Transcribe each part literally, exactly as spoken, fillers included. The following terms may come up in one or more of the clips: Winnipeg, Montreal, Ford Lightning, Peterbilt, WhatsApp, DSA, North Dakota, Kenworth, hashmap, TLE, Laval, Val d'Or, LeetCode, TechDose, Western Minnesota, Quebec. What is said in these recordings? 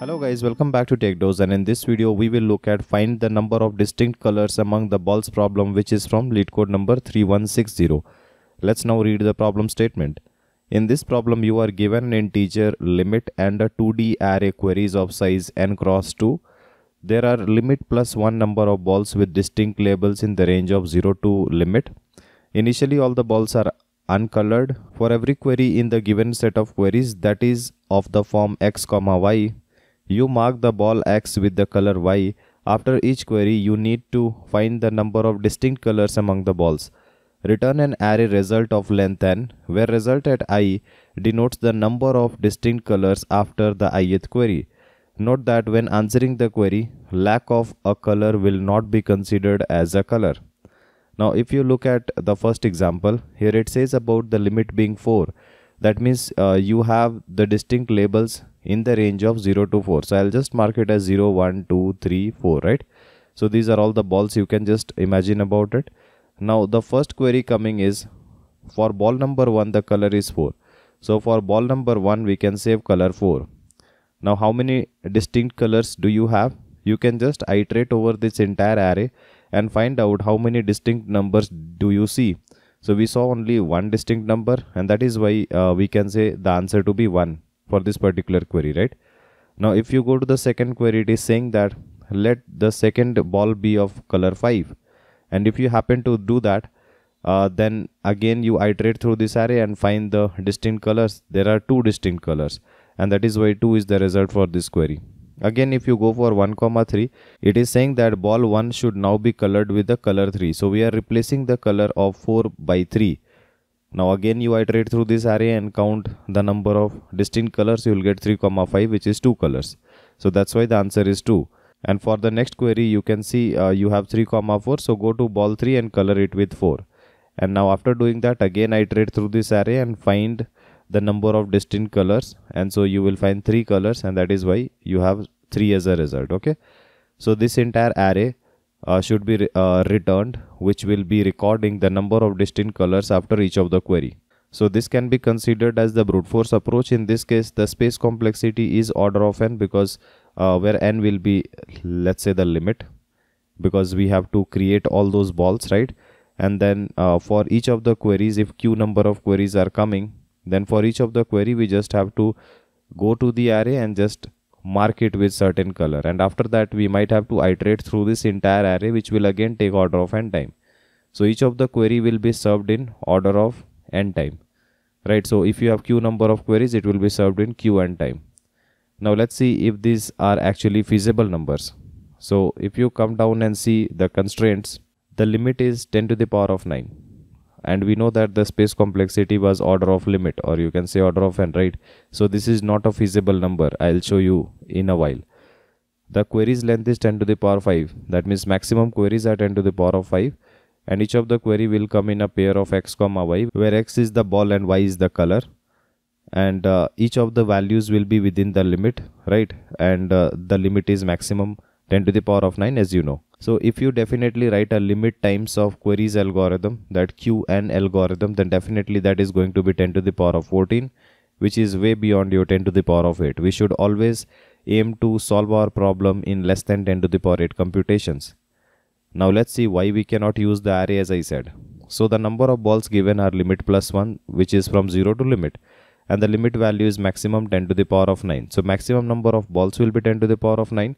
Hello guys, welcome back to TechDose, and in this video we will look at find the number of distinct colors among the balls problem, which is from LeetCode number three one six zero. Let's now read the problem statement. In this problem you are given an integer limit and a two D array queries of size n cross two. There are limit plus one number of balls with distinct labels in the range of zero to limit. Initially all the balls are uncolored. For every query in the given set of queries that is of the form x comma y, you mark the ball X with the color Y. After each query, you need to find the number of distinct colors among the balls. Return an array result of length n, where result at I denotes the number of distinct colors after the ith query. Note that when answering the query, lack of a color will not be considered as a color. Now, if you look at the first example, here it says about the limit being four. That means uh, you have the distinct labels in the range of zero to four. So I'll just mark it as zero, one, two, three, four, right? So these are all the balls, you can just imagine about it. Now the first query coming is for ball number one, the color is four. So for ball number one, we can save color four. Now how many distinct colors do you have? You can just iterate over this entire array and find out how many distinct numbers do you see. So we saw only one distinct number, and that is why uh, we can say the answer to be one for this particular query, right? Now if you go to the second query, it is saying that let the second ball be of color five, and if you happen to do that, uh, then again you iterate through this array and find the distinct colors. There are two distinct colors, and that is why two is the result for this query. Again, if you go for one comma three, it is saying that ball one should now be colored with the color three. So we are replacing the color of four by three. Now again you iterate through this array and count the number of distinct colors. You will get three comma five, which is two colors. So that's why the answer is two. And for the next query, you can see uh, you have three comma four. So go to ball three and color it with four. And now after doing that, again iterate through this array and find the number of distinct colors, and so you will find three colors, and that is why you have three as a result. Okay, so this entire array uh, should be re uh, returned, which will be recording the number of distinct colors after each of the query. So this can be considered as the brute force approach. In this case, the space complexity is order of n, because uh, where n will be, let's say, the limit, because we have to create all those balls, right? And then uh, for each of the queries, if q number of queries are coming, then for each of the query we just have to go to the array and just mark it with certain color, and after that we might have to iterate through this entire array, which will again take order of n time. So each of the query will be served in order of n time, right? So if you have q number of queries, it will be served in q n time. Now let's see if these are actually feasible numbers. So if you come down and see the constraints, the limit is ten to the power of nine. And we know that the space complexity was order of limit, or you can say order of n, right? So this is not a feasible number. I'll show you in a while. The query's length is ten to the power five. That means maximum queries are ten to the power of five. And each of the query will come in a pair of x comma y, where x is the ball and y is the color. And uh, each of the values will be within the limit, right? And uh, the limit is maximum ten to the power of nine, as you know. So if you definitely write a limit times of queries algorithm, that Q N algorithm, then definitely that is going to be ten to the power of fourteen, which is way beyond your ten to the power of eight. We should always aim to solve our problem in less than ten to the power eight computations. Now let's see why we cannot use the array, as I said. So the number of balls given are limit plus one, which is from zero to limit. And the limit value is maximum ten to the power of nine. So maximum number of balls will be ten to the power of nine.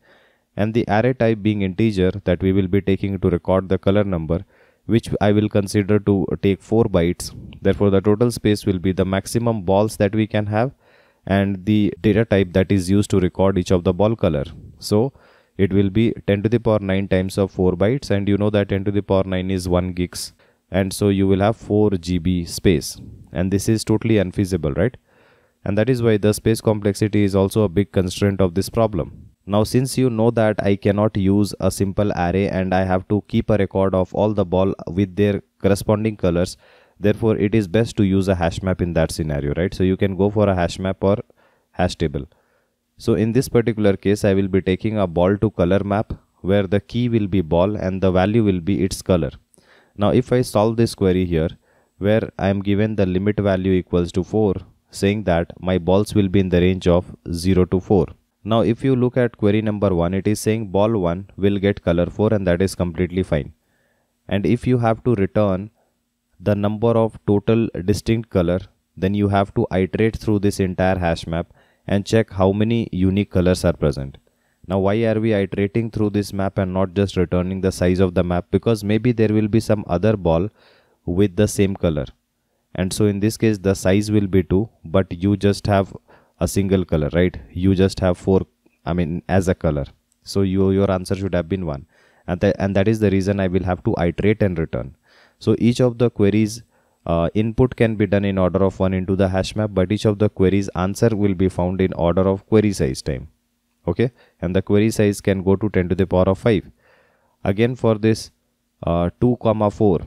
And the array type being integer, that we will be taking to record the color number, which I will consider to take four bytes. Therefore the total space will be the maximum balls that we can have and the data type that is used to record each of the ball color. So it will be ten to the power nine times of four bytes, and you know that ten to the power nine is one gigs, and so you will have four G B space, and this is totally unfeasible, right? And that is why the space complexity is also a big constraint of this problem. Now since you know that I cannot use a simple array and I have to keep a record of all the ball with their corresponding colors, therefore it is best to use a hash map in that scenario, right? So you can go for a hash map or hash table. So in this particular case, I will be taking a ball to color map, where the key will be ball and the value will be its color. Now if I solve this query here, where I am given the limit value equals to four, saying that my balls will be in the range of zero to four. Now if you look at query number one, it is saying ball one will get color four, and that is completely fine. And if you have to return the number of total distinct color, then you have to iterate through this entire hash map and check how many unique colors are present. Now why are we iterating through this map and not just returning the size of the map? Because maybe there will be some other ball with the same color. And so in this case the size will be two, but you just have a single color, right? You just have four, I mean as a color. So you, your answer should have been one. And, th and that is the reason I will have to iterate and return. So each of the queries uh, input can be done in order of one into the hash map, but each of the queries answer will be found in order of query size time. Okay, and the query size can go to ten to the power of five. Again for this uh, two comma four,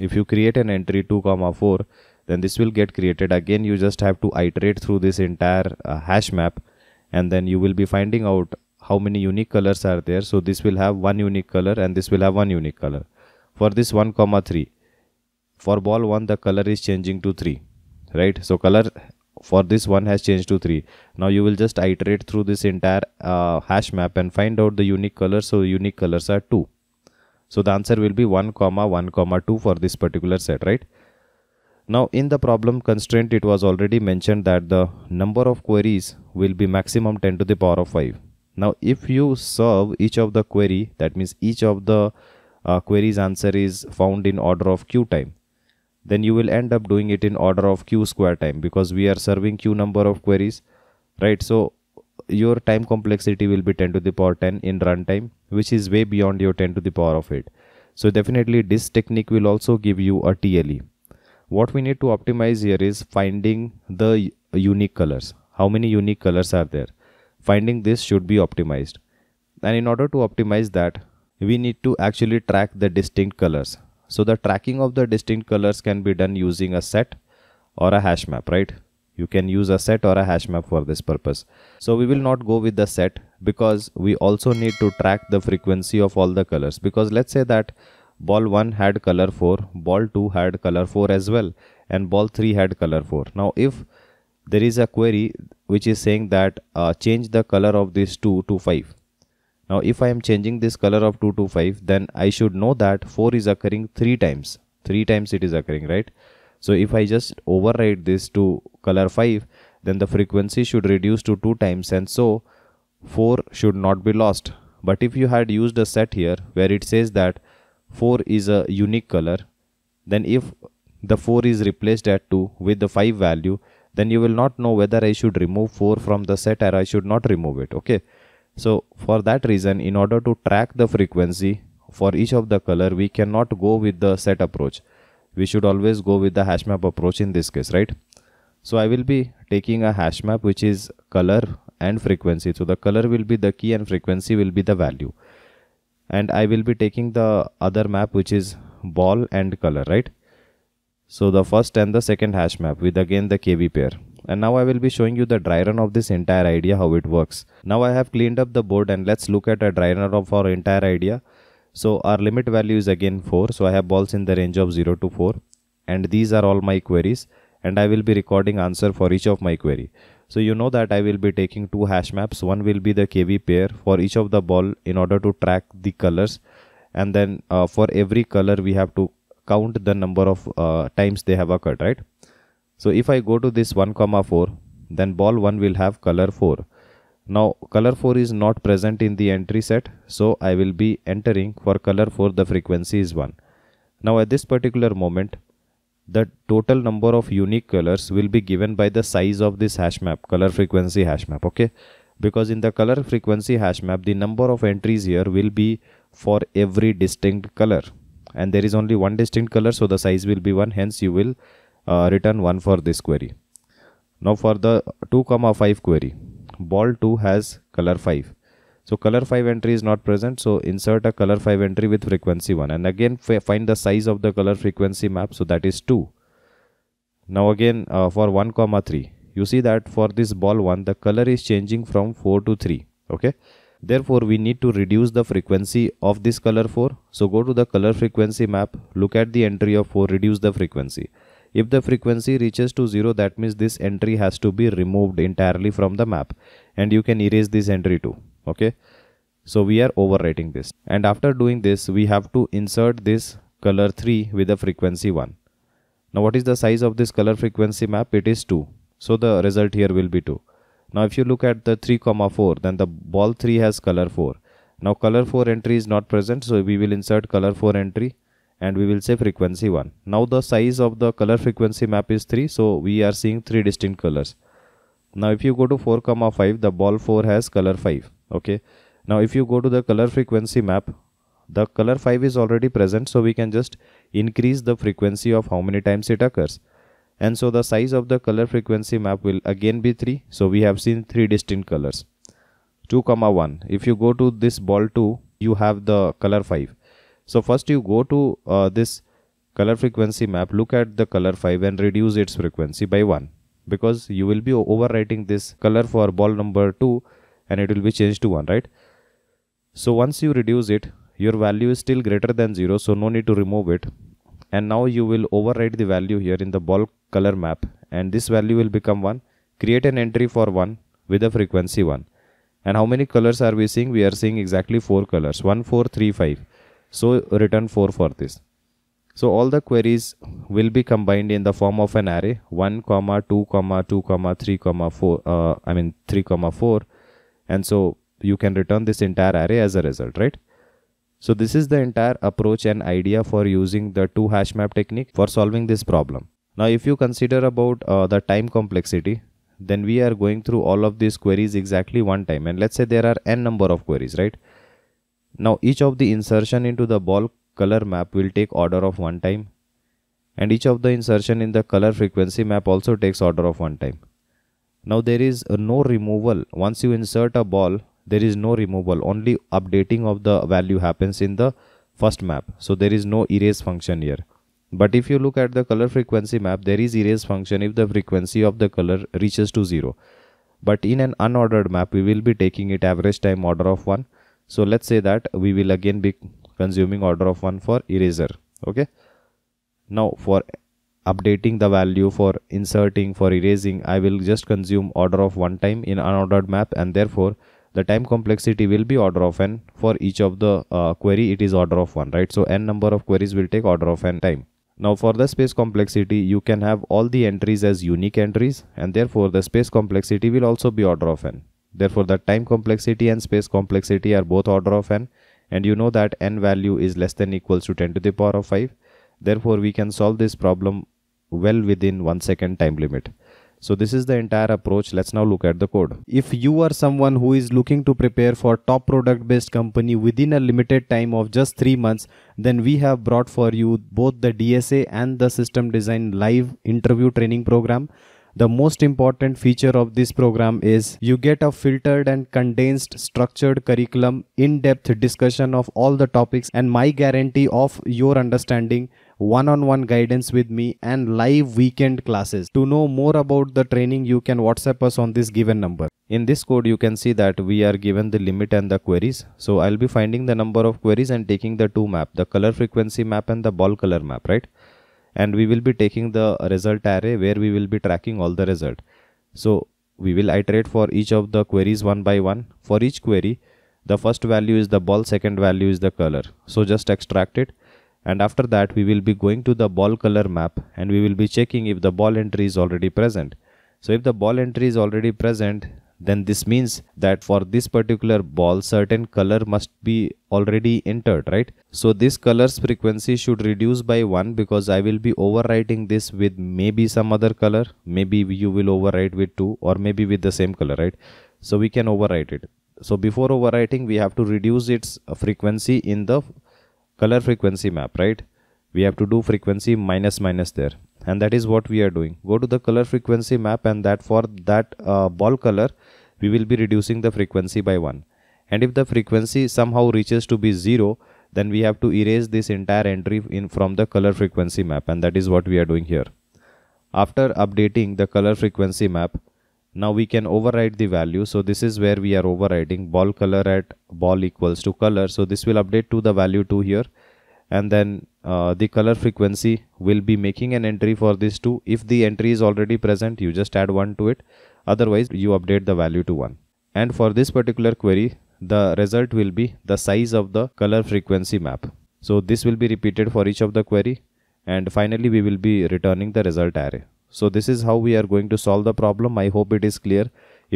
if you create an entry two comma four, then this will get created. Again you just have to iterate through this entire uh, hash map, and then you will be finding out how many unique colors are there. So this will have one unique color and this will have one unique color. For this one comma three, for ball one the color is changing to three, right? So color for this one has changed to three. Now you will just iterate through this entire uh, hash map and find out the unique colors. So unique colors are two. So the answer will be one comma one comma two for this particular set, right? Now in the problem constraint, it was already mentioned that the number of queries will be maximum ten to the power of five. Now if you serve each of the query, that means each of the uh, queries answer is found in order of queue time, then you will end up doing it in order of queue square time, because we are serving queue number of queries, right? So your time complexity will be ten to the power ten in runtime, which is way beyond your ten to the power of eight. So definitely this technique will also give you a T L E. What we need to optimize here is finding the unique colors. How many unique colors are there? Finding this should be optimized. And in order to optimize that, we need to actually track the distinct colors. So the tracking of the distinct colors can be done using a set or a hash map, right? You can use a set or a hash map for this purpose. So we will not go with the set, because we also need to track the frequency of all the colors. Because let's say that ball one had color four, ball two had color four as well, and ball three had color four. Now if there is a query which is saying that uh, change the color of this two to five. Now if I am changing this color of two to five, then I should know that four is occurring three times. three times it is occurring, right? So if I just override this to color five, then the frequency should reduce to two times, and so four should not be lost. But if you had used a set here where it says that four is a unique color, then if the four is replaced at two with the five value, then you will not know whether I should remove four from the set or I should not remove it, okay? So for that reason, in order to track the frequency for each of the color, we cannot go with the set approach. We should always go with the hash map approach in this case, right? So I will be taking a hash map which is color and frequency. So the color will be the key and frequency will be the value. And I will be taking the other map which is ball and color, right? So the first and the second hash map with again the K V pair. And now I will be showing you the dry run of this entire idea, how it works. Now I have cleaned up the board, and let's look at a dry run of our entire idea. So our limit value is again four. So I have balls in the range of zero to four. And these are all my queries. And I will be recording answer for each of my query. So you know that I will be taking two hash maps. One will be the K V pair for each of the ball in order to track the colors. And then uh, for every color we have to count the number of uh, times they have occurred, right? So if I go to this one comma four, then ball one will have color four. Now color four is not present in the entry set, so I will be entering for color four the frequency is one. Now at this particular moment, the total number of unique colors will be given by the size of this hash map, color frequency hash map, okay? Because in the color frequency hash map, the number of entries here will be for every distinct color. And there is only one distinct color, so the size will be one, hence you will Uh, return one for this query. Now for the two comma five query, ball two has color five. So color five entry is not present, so insert a color five entry with frequency one, and again find the size of the color frequency map, so that is two. Now again uh, for one comma three, you see that for this ball one the color is changing from four to three, okay? Therefore we need to reduce the frequency of this color four. So go to the color frequency map, look at the entry of four, reduce the frequency. If the frequency reaches to zero, that means this entry has to be removed entirely from the map, and you can erase this entry too. Okay, so we are overwriting this, and after doing this we have to insert this color three with a frequency one. Now what is the size of this color frequency map? It is two, so the result here will be two. Now if you look at the three comma four, then the ball three has color four. Now color four entry is not present, so we will insert color four entry and we will say frequency one. Now the size of the color frequency map is three, so we are seeing three distinct colors. Now if you go to four comma five, the ball four has color five. Okay, now if you go to the color frequency map, the color five is already present, so we can just increase the frequency of how many times it occurs. And so the size of the color frequency map will again be three, so we have seen three distinct colors. two comma one, if you go to this ball two, you have the color five. So first you go to uh, this color frequency map, look at the color five and reduce its frequency by one, because you will be overwriting this color for ball number two and it will be changed to one, right? So once you reduce it, your value is still greater than zero, so no need to remove it. And now you will overwrite the value here in the ball color map, and this value will become one. Create an entry for one with a frequency one. And how many colors are we seeing? We are seeing exactly four colors, one, four, three, five. So return four for this. So all the queries will be combined in the form of an array, one comma two comma two comma three comma four, uh, I mean three comma four, and so you can return this entire array as a result, right? So this is the entire approach and idea for using the two hash map technique for solving this problem. Now if you consider about uh, the time complexity, then we are going through all of these queries exactly one time, and let's say there are n number of queries, right? Now each of the insertion into the ball color map will take order of one time, and each of the insertion in the color frequency map also takes order of one time. Now there is no removal. Once you insert a ball, there is no removal, only updating of the value happens in the first map. So there is no erase function here. But if you look at the color frequency map, there is erase function if the frequency of the color reaches to zero. But in an unordered map, we will be taking it average time order of one. So let's say that we will again be consuming order of one for eraser. Okay. Now for updating the value, for inserting, for erasing, I will just consume order of one time in unordered map, and therefore the time complexity will be order of n. For each of the uh, query, it is order of one, right? So n number of queries will take order of n time. Now for the space complexity, you can have all the entries as unique entries, and therefore the space complexity will also be order of n. Therefore the time complexity and space complexity are both order of n, and you know that n value is less than equals to ten to the power of five. Therefore we can solve this problem well within one second time limit. So this is the entire approach. Let's now look at the code. If you are someone who is looking to prepare for top product based company within a limited time of just three months, then we have brought for you both the D S A and the System Design Live interview training program. The most important feature of this program is you get a filtered and condensed structured curriculum, in-depth discussion of all the topics, and my guarantee of your understanding, one-on-one guidance with me, and live weekend classes. To know more about the training, you can WhatsApp us on this given number. In this code, you can see that we are given the limit and the queries. So I'll be finding the number of queries and taking the two map, the color frequency map and the ball color map, right? And we will be taking the result array where we will be tracking all the result. So we will iterate for each of the queries one by one. For each query, the first value is the ball, second value is the color. So just extract it. And after that, we will be going to the ball color map and we will be checking if the ball entry is already present. So if the ball entry is already present, then this means that for this particular ball, certain color must be already entered, right? So this color's frequency should reduce by one, because I will be overwriting this with maybe some other color. Maybe you will overwrite with two, or maybe with the same color, right? So we can overwrite it. So before overwriting, we have to reduce its frequency in the color frequency map, right? We have to do frequency minus minus there, and that is what we are doing. Go to the color frequency map, and that for that uh, ball color, we will be reducing the frequency by one. And if the frequency somehow reaches to be zero, then we have to erase this entire entry in from the color frequency map, and that is what we are doing here. After updating the color frequency map, now we can override the value. So this is where we are overriding ball color at ball equals to color. So this will update to the value two here, and then uh, the color frequency will be making an entry for this two. If the entry is already present, you just add one to it, otherwise you update the value to one. And for this particular query, the result will be the size of the color frequency map. So this will be repeated for each of the query, and finally we will be returning the result array. So this is how we are going to solve the problem. I hope it is clear.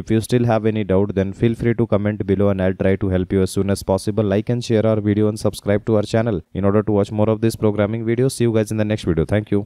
If you still have any doubt, then feel free to comment below and I'll try to help you as soon as possible. Like and share our video and subscribe to our channel in order to watch more of this programming videos. See you guys in the next video. Thank you.